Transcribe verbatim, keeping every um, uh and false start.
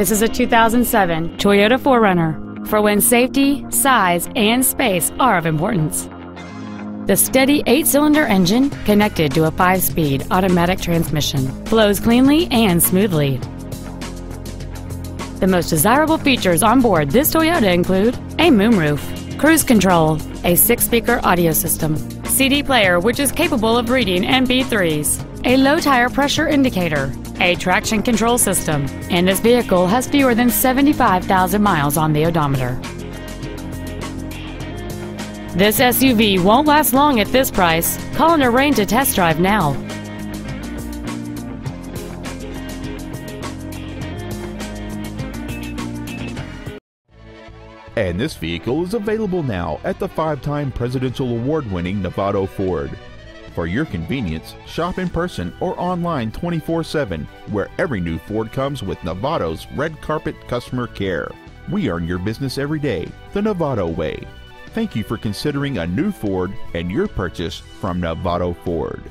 This is a two thousand seven Toyota four runner for when safety, size, and space are of importance. The steady eight-cylinder engine, connected to a five-speed automatic transmission, flows cleanly and smoothly. The most desirable features on board this Toyota include a moonroof, cruise control, a six-speaker audio system, C D player which is capable of reading M P threes, a low tire pressure indicator, a traction control system, and this vehicle has fewer than seventy-five thousand miles on the odometer. This S U V won't last long at this price. Call and arrange a test drive now. And this vehicle is available now at the five-time Presidential Award-winning Novato Ford. For your convenience, shop in person or online twenty-four seven, where every new Ford comes with Novato's red carpet customer care. We earn your business every day, the Novato way. Thank you for considering a new Ford and your purchase from Novato Ford.